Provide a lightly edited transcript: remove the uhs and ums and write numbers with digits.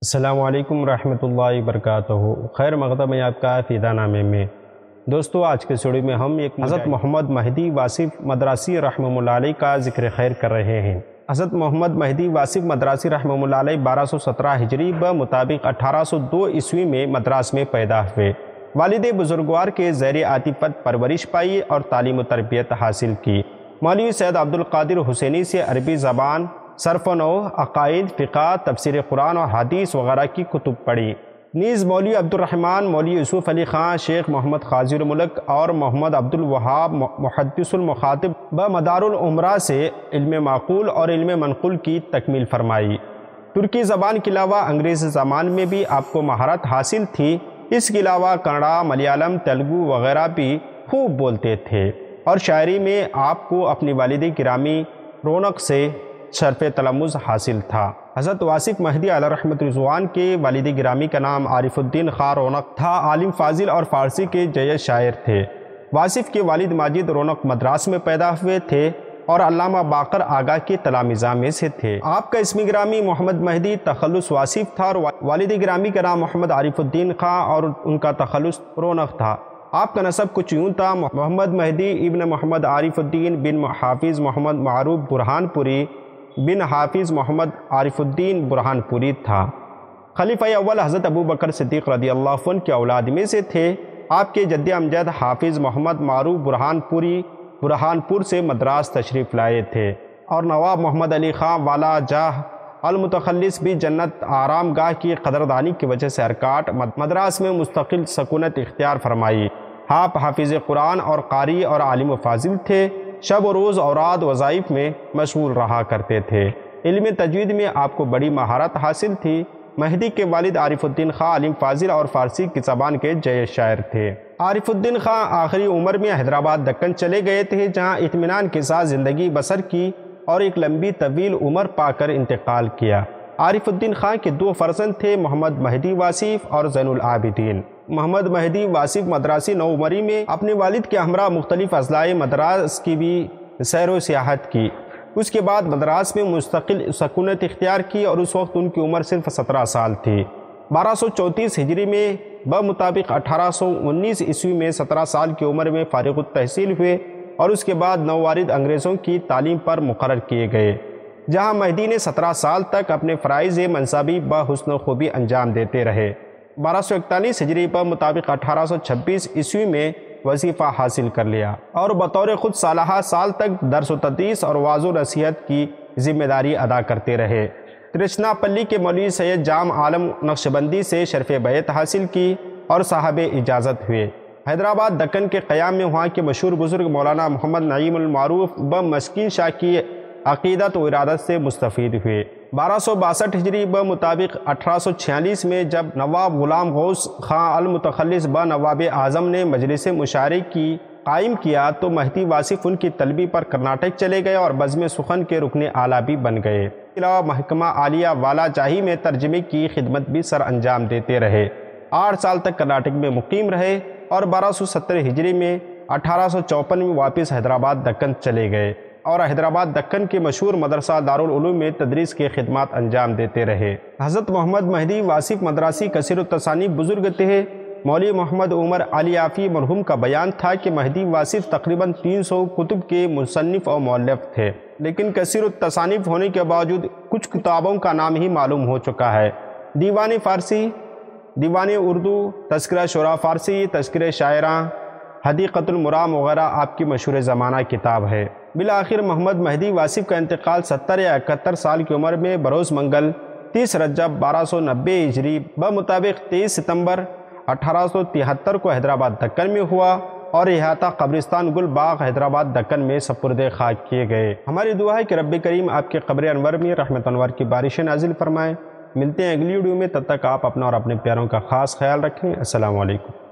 अस्सलामुअलैकुम रहमतुल्लाहि वबरकातुहू। खैर मक़दम है आपका फ़िदानामे में। दोस्तों आज के शोड़ी में हम एक हज़रत मोहम्मद महदी वासिफ़ मदरासी रहमतुल्लाह अलैह का ज़िक्र खैर कर रहे हैं। हज़रत मोहम्मद महदी वासिफ़ मदरासी रहमतुल्लाह अलैह 1217 हिजरी ब मुताबिक 1802 ईस्वी में मद्रास में पैदा हुए। वालिदे बुजुर्गवार के ज़ैर आतिपत परवरिश पाई और तालीम व तरबियत हासिल की। मौलवी सैद अब्दुल कादिर हुसैनी से अरबी ज़बान, सरफ़नो, अक़ाइद, फ़िक़ा, तफसीर कुरान और हदीस वगैरह की कुतुब पढ़ी। नीज़ मौलवी अब्दुल रहमान, मौलवी यूसुफ अली ख़ान, शेख मोहम्मद खाजूर मुलक और मोहम्मद अब्दुल वहाब मुहद्दिसुल मुखातिब व दारुल उलूम से इल्म माक़ूल और इल्म मनक़ूल की तकमील फरमाई। तुर्की ज़बान के अलावा अंग्रेज़ी ज़बान में भी आपको महारत हासिल थी। इसके अलावा कन्नड़ा, मलयालम, तेलुगू वगैरह भी खूब बोलते थे और शायरी में आपको अपनी वालिदे गिरामी रौनक से शर्फ़ तलम्मुज़ हासिल था। हज़रत वासिफ़ महदी अलैहिर्रहमत रिज़वान के वालिदे गिरामी का नाम आरिफुद्दीन खां रौनक था। आलिम, फाजिल और फ़ारसी के जय शायर थे। वासिफ़ के वालिद माजिद रौनक मद्रास में पैदा हुए थे और अल्लामा बाकर आगा के तलामिज़ा में से थे। आपका इस्मी गिरामी मोहम्मद महदी, तखल्लुस वासिफ़ था और वालिद गिरामी का नाम मोहम्मद आरिफुद्दीन खां और उनका तखल्लुस रौनक था। आपका नसब कुछ यूँ था, मोहम्मद महदी इब्न मोहम्मद आरिफुद्दीन बिन हाफिज मोहम्मद मारूफ़ बुरहानपुरी बिन हाफिज मोहम्मद आरिफुद्दीन बुरहानपुरी था। खलीफा अव्वल हज़रत अबू बकर सिद्दीक़ रदियल्लाहु अन्हु के औलाद में से थे। आपके जद्द अमजद हाफिज मोहम्मद मारूफ़ बुरहानपुरी बुरहानपुर से मद्रास तशरीफ़ लाए थे और नवाब मोहम्मद अली खां वाला जाह अलमुतखल्लिस भी जन्नत आराम गाह की क़दरदानी की वजह से हरकाट मद्रास में मुस्तकिल सकूनत इख्तियार फरमाई। आप हाफिज़ कुरान और कारी और आलिम फाजिल थे। शब व रोज़ औराद वज़ाइफ में मशगूल रहा करते थे। इल्म तजवीद में आपको बड़ी महारत हासिल थी। महदी के वालिद आरिफुद्दीन खां आलिम फाजिल और फ़ारसी की ज़बान के जय शायर थे। आरिफुद्दीन खां आखिरी उम्र में हैदराबाद दक्कन चले गए थे, जहां इत्मीनान के साथ ज़िंदगी बसर की और एक लंबी तवील उम्र पाकर इंतकाल किया। आरिफुद्दीन खां के दो फर्जंद थे, मोहम्मद महदी वासिफ़ और ज़ैनुल आबिदीन। मोहम्मद महदी वासिफ़ मदरासी नौ उमरी में अपने वालिद के हमरा मुख्तलिफ़ अज़लाए मदरास की भी सैर व सियाहत की। उसके बाद मद्रास में मुस्तकिल सकूनत इख्तियार की और उस वक्त उनकी उम्र सिर्फ 17 साल थी। 1234 हिजरी में बमुताबिक 1819 ईस्वी में 17 साल की उम्र में फ़ारिग़ुत तहसील हुए और उसके बाद नौवारिद अंग्रेज़ों की तालीम पर मुकर्रर किए गए, जहां महदी ने 17 साल तक अपने फ़राइज़ मनसबी बहुस्न खूबी अंजाम देते रहे। 1241 हिजरी बमुताबिक 1826 ईस्वी में वजीफ़ा हासिल कर लिया और बतौर ख़ुद सालाहा साल तक दर्स व तदरीस और वाज़ो नसीहत की जिम्मेदारी अदा करते रहे। तिरुचनापल्ली के मौलवी सैद जाम आलम नक्शबंदी से शर्फ़ बैत हासिल की और साहब इजाज़त हुए। हैदराबाद दक्कन के क़याम में वहाँ के मशहूर बुज़ुर्ग मौलाना मोहम्मद नईमुल मारूफ व मस्किन शाह की अक़ीदत व इरादत से मुस्तफ़ीद हुए। 1262 हिजरी ब मुताबिक 1846 में जब नवाब गुलाम गौस खां अलमुतखल्लिस ब नवाब आज़म ने मजलिस मुशायरे की कायम किया तो महदी वासिफ़ उनकी तलबी पर कर्नाटक चले गए और बज़्म सुखन के रुकने आला भी बन गए। इसके अलावा महकमा आलिया वाला जाही में तर्जमे की खिदमत भी सर अंजाम देते रहे। 8 साल तक कर्नाटक में मुकीम रहे और 1270 हिजरी में 1854 में वापस हैदराबाद दक्कन चले गए और हैदराबाद दक्कन के मशहूर मदरसा दारुल उलूम में तदरीस के खिदमत अंजाम देते रहे। हज़रत मोहम्मद महदी वासिफ़ मदरासी कसीर तसानी बुजुर्ग थे। मौली मोहम्मद उमर आलियाफी मरहूम का बयान था कि महदी वासिफ़ तकरीबन 300 कुतुब के मुसन्निफ़ और मौल्लफ़ थे, लेकिन कसीर तसानीफ़ होने के बावजूद कुछ किताबों का नाम ही मालूम हो चुका है। दीवान फ़ारसी, दीवान उर्दू, तस्करा शुरा फ़ारसी, तस्करा शायरा, हदीकतुल मुराम वगैरह आपकी मशहूर ज़माना किताब है। बिलाखिर मोहम्मद महदी वासिफ़ का इंतकाल 70 या 71 साल की उम्र में बरोज़ मंगल 30 रजब 1290 हिजरी बमुताबिक 23 सितंबर 1873 को हैदराबाद दक्कन में हुआ और इहाता कब्रिस्तान गुल बाग हैदराबाद दक्कन में सपुर्द खाक किए गए। हमारी दुआ है कि रब्बे करीम आपके कब्र अनवर में रहमत अनवर की बारिश नाजिल फरमाएँ। मिलते हैं अगली वीडियो में, तब तक आप अपना और अपने प्यारों का ख़ास ख्याल रखें। अस्सलामु अलैकुम।